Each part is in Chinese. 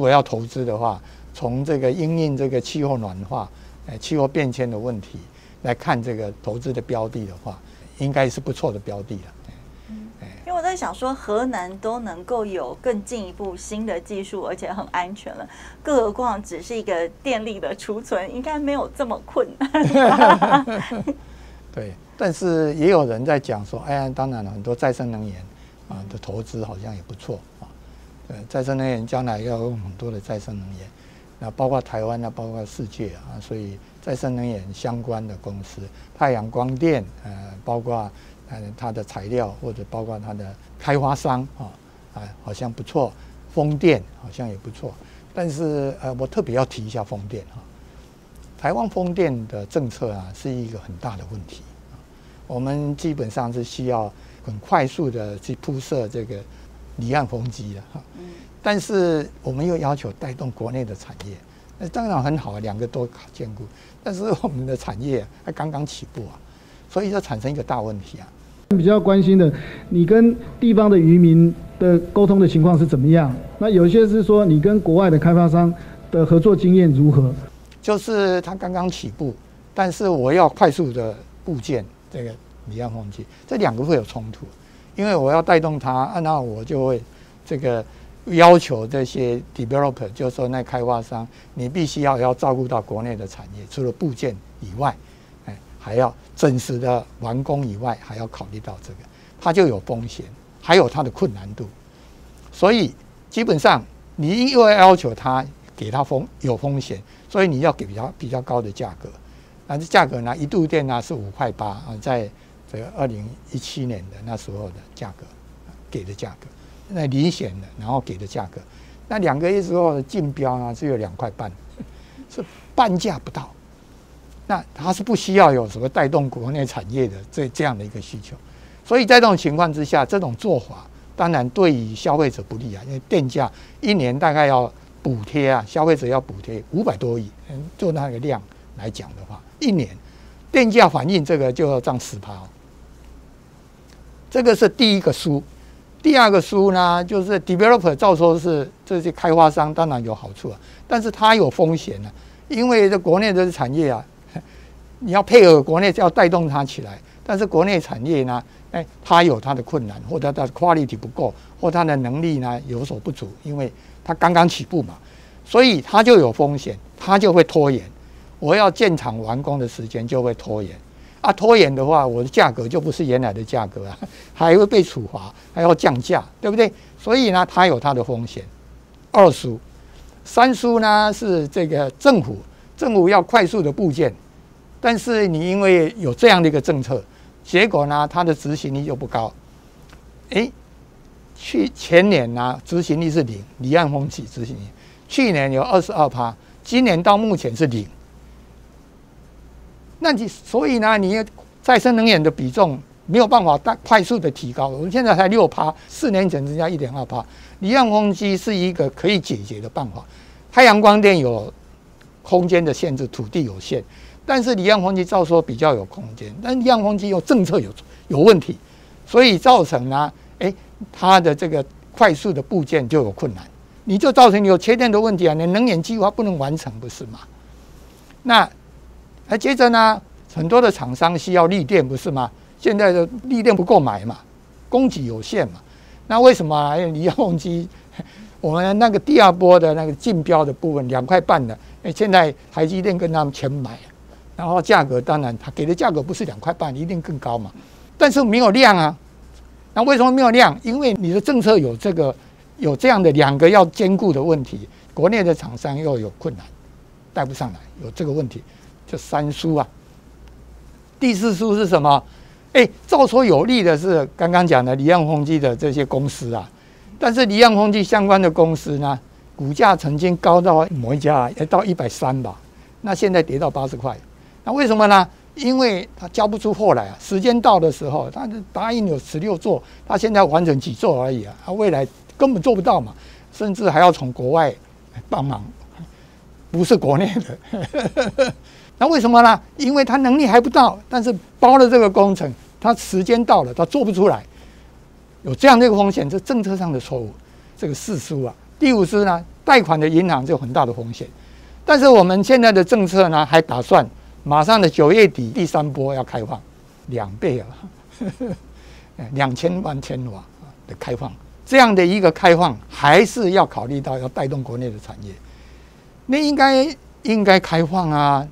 如果要投资的话，从这个因应这个气候暖化、气候变迁的问题来看这个投资的标的的话，应该是不错的标的了。 因为我在想说，河南都能够有更进一步新的技术，而且很安全了，更何况只是一个电力的储存，应该没有这么困难。对，但是也有人在讲说，哎呀，当然了，很多再生能源啊的投资好像也不错啊。再生能源将来要用很多的再生能源，那包括台湾啊，包括世界啊，所以再生能源相关的公司，太阳光电，包括。 它的材料或者包括它的开发商啊，好像不错，风电好像也不错，但是我特别要提一下风电啊。台湾风电的政策啊是一个很大的问题啊，我们基本上是需要很快速的去铺设这个离岸风机的哈，但是我们又要求带动国内的产业，那当然很好，两个都兼顾，但是我们的产业还刚刚起步啊，所以就产生一个大问题啊。 比较关心的，你跟地方的渔民的沟通的情况是怎么样？那有些是说你跟国外的开发商的合作经验如何？就是他刚刚起步，但是我要快速的布建这个离岸风机，这两个会有冲突，因为我要带动他，那我就会这个要求这些 developer， 就是说那开发商，你必须要照顾到国内的产业，除了布建以外。 还要真实的完工以外，还要考虑到这个，它就有风险，还有它的困难度。所以基本上，你又要求它给它有风险，所以你要给比较高的价格。但是价格呢，一度电呢是5.8块啊，在这个2017年的那时候的价格给的价格，那理想的然后给的价格，那2个月之后的竞标呢只有2.5块，是半价不到。 那它是不需要有什么带动国内产业的这样的一个需求，所以在这种情况之下，这种做法当然对于消费者不利啊，因为电价一年大概要补贴啊，消费者要补贴500多亿，就那个量来讲的话，一年电价反映这个就要涨10%哦。这个是第一个输，第二个输呢，就是 developer 照说是这些开发商当然有好处啊，但是它有风险啊，因为这国内的产业啊。 你要配合国内，要带动它起来，但是国内产业呢，它有它的困难，或者它的 quality 不够，或它的能力呢有所不足，因为它刚刚起步嘛，所以它就有风险，它就会拖延。我要建厂完工的时间就会拖延，啊，拖延的话，我的价格就不是原来的价格啊，还会被处罚，还要降价，对不对？所以呢，它有它的风险。二输，三输呢是这个政府要快速的布建。 但是你因为有这样的一个政策，结果呢，它的执行力就不高。前年呢，执行率是0，离岸风机执行率，去年有22%，今年到目前是0。那你所以呢，你再生能源的比重没有办法快速的提高，我们现在才6%，4年前增加1.2%。离岸风机是一个可以解决的办法，太阳光电有空间的限制，土地有限。 但是离岸风机照说比较有空间，但离岸风机又政策有问题，所以造成呢，它的这个快速的布建就有困难，你就造成有缺电的问题啊，你能源计划不能完成，不是吗？那还接着呢，很多的厂商需要绿电，不是吗？现在的绿电不够买嘛，供给有限嘛，那为什么离岸风机？ 我们那个第二波的那个竞标的部分2.5块的，现在台积电跟他们全买。 然后价格当然，他给的价格不是2.5块，一定更高嘛。但是没有量啊，那为什么没有量？因为你的政策有这样的2个要兼顾的问题，国内的厂商又有困难，带不上来，有这个问题，就3输啊。第4输是什么？照说有利的是刚刚讲的离岸风机的这些公司啊，但是离岸风机相关的公司呢，股价曾经高到某一家到130吧，那现在跌到80块。 那为什么呢？因为他交不出货来啊！时间到的时候，他答应有16座，他现在完成几座而已啊！他未来根本做不到嘛，甚至还要从国外帮忙，不是国内的。那为什么呢？因为他能力还不到，但是包了这个工程，他时间到了，他做不出来，有这样的一个风险，这政策上的错误，这个4输啊。第5输呢，贷款的银行就有很大的风险。但是我们现在的政策呢，还打算马上的9月底第三波要开放2倍啊，2000万千瓦的开放，这样的一个开放还是要考虑到要带动国内的产业，那应该开放啊，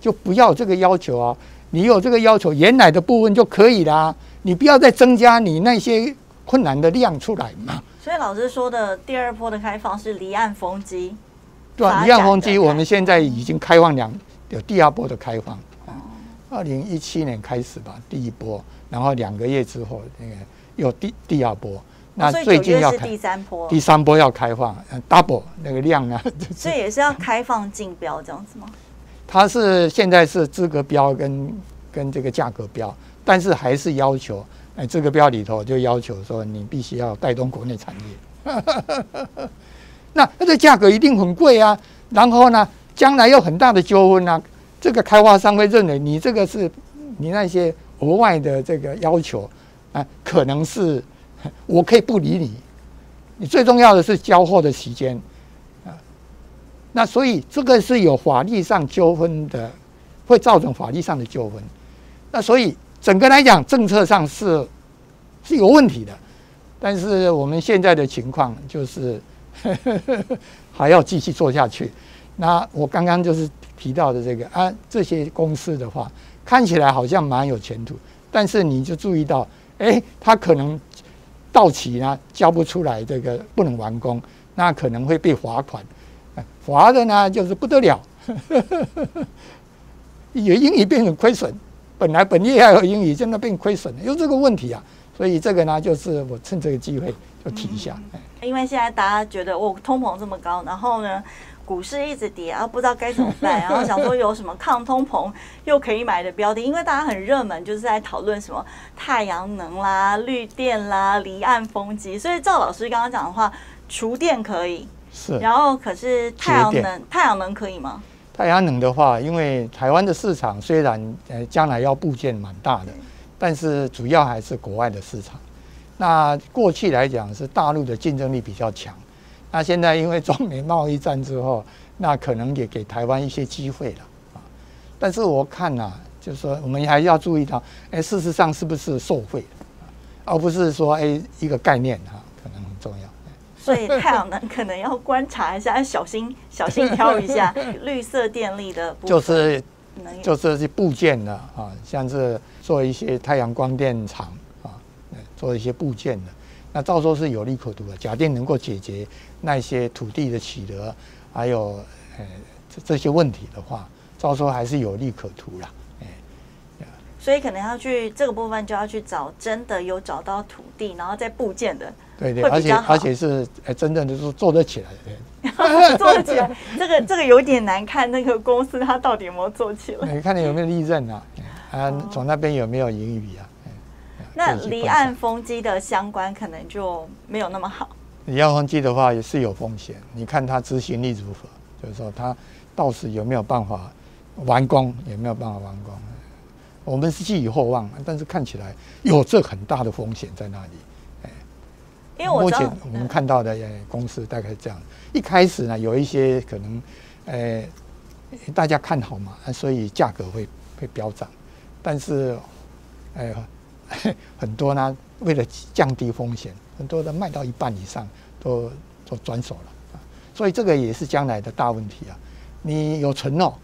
就不要这个要求啊。你有这个要求，原来的部分就可以啦，你不要再增加你那些困难的量出来嘛。所以老师说的第二波的开放是离岸风机，对吧？离岸风机我们现在已经开放有第二波的开放，2017年开始吧，第一波，然后2个月之后那个又第二波。那最近要第三波要开放 ，double 那个量啊，所以也是要开放竞标这样子吗？它是现在是资格标跟这个价格标，但是还是要求，资格标里头就要求说你必须要带动国内产业，那这价格一定很贵啊，然后呢，将来有很大的纠纷啊，这个开发商会认为你这个是你那些额外的这个要求啊，可能是。我可以不理你，你最重要的是交货的时间啊。那所以这个是有法律上纠纷的，会造成法律上的纠纷。那所以整个来讲，政策上是有问题的。但是我们现在的情况就是还要继续做下去。那我刚刚就是提到的这个啊，这些公司的话，看起来好像蛮有前途，但是你就注意到，它可能。到期呢交不出来，这个不能完工，那可能会被罚款，罚的呢就是不得了，也因而变成亏损。本来本业还有盈余，现在变亏损了，有这个问题啊。所以这个呢，就是我趁这个机会就提一下。因为现在大家觉得通膨这么高，然后呢股市一直跌啊，不知道该怎么办，然后想说有什么抗通膨又可以买的标的，因为大家很热门，就是在讨论什么太阳能啦、绿电啦、离岸风机。所以赵老师刚刚讲的话，厨电可以，是，然后可是太阳能可以吗？太阳能的话，因为台湾的市场虽然将来要布建蛮大的，但是主要还是国外的市场。那过去来讲是大陆的竞争力比较强。那现在因为中美贸易战之后，那可能也给台湾一些机会了啊。但是我看啊，就是说我们还要注意到，事实上是不是受惠，而不是说一个概念啊，可能很重要。所以太阳能可能要观察一下，小心挑一下绿色电力的部分，就是部件的啊，像是做一些太阳光电厂啊，做一些部件的。那到时候是有利可图的，假定能够解决那些土地的取得，还有这些问题的话，到时候还是有利可图啦。所以可能要去这个部分就要去找真的有找到土地，然后再布建的，对，而且是真正的做得起来的，做得起来。这个有点难看，那个公司它到底有没有做起来？你看你有没有利润啊？从那边有没有盈余啊？那离岸风机的相关可能就没有那么好。离岸风机的话也是有风险，你看它执行力如何，就是说它到时有没有办法完工，有没有办法完工。我们是寄予厚望，但是看起来有这很大的风险在那里。因为目前我们看到的公司大概是这样，一开始呢有一些可能，大家看好嘛，所以价格会飙涨，但是，很多呢，为了降低风险，很多的卖到一半以上都转手了，所以这个也是将来的大问题啊。你有承诺，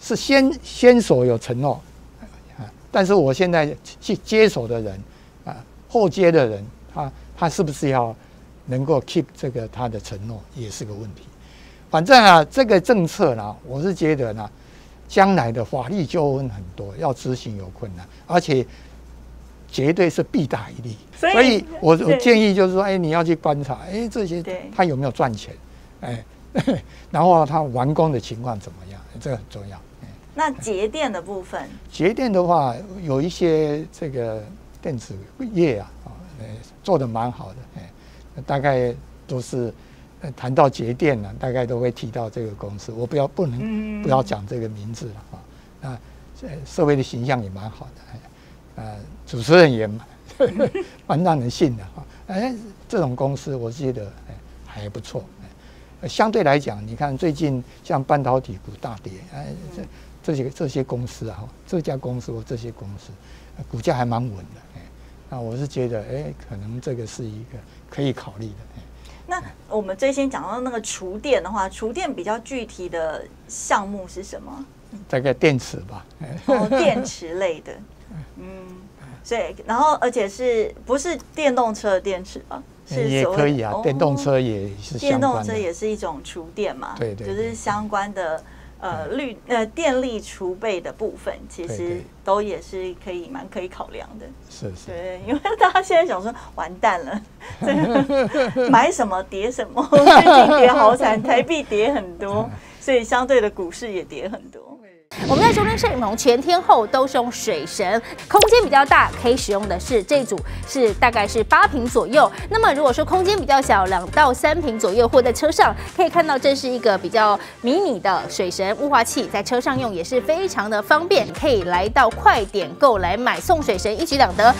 是先手有承诺，但是我现在去接手的人啊，后接的人，他是不是要能够 keep 这个他的承诺，也是个问题。反正啊，这个政策呢，我是觉得呢，将来的法律纠纷很多，要执行有困难，而且。绝对是弊大于利，所以我建议就是说，你要去观察，这些他有没有赚钱，然后他完工的情况怎么样，这个很重要。那节电的部分，节电的话，有一些这个电子业啊，做的蛮好的，大概都是谈到节电呢，大概都会提到这个公司，我不要讲这个名字了啊。那社会的形象也蛮好的。主持人也蛮让人信的哈，这种公司我觉得还不错，相对来讲，你看最近像半导体股大跌，哎，这些公司啊，这家公司或这些公司，股价还蛮稳的。哎，那我是觉得，哎，可能这个是一个可以考虑的。哎，那我们最先讲到那个厨电的话，厨电比较具体的项目是什么？大概电池吧。哦，电池类的。嗯。 所以，然后，而且不是电动车的电池吧？是也可以啊，电动车也是相关的。电动车也是一种储电嘛，对对，就是相关的电力储备的部分，其实都也是可以蛮可以考量的。是是，对，因为大家现在想说，完蛋了，买什么跌什么，最近跌好惨，台币跌很多，所以相对的股市也跌很多。 我们在收听摄影棚全天候都是用水神，空间比较大，可以使用的是这组是大概是8坪左右。那么如果说空间比较小，2到3坪左右，或在车上可以看到，这是一个比较迷你的水神雾化器，在车上用也是非常的方便，可以来到快点购来买，送水神一举两得。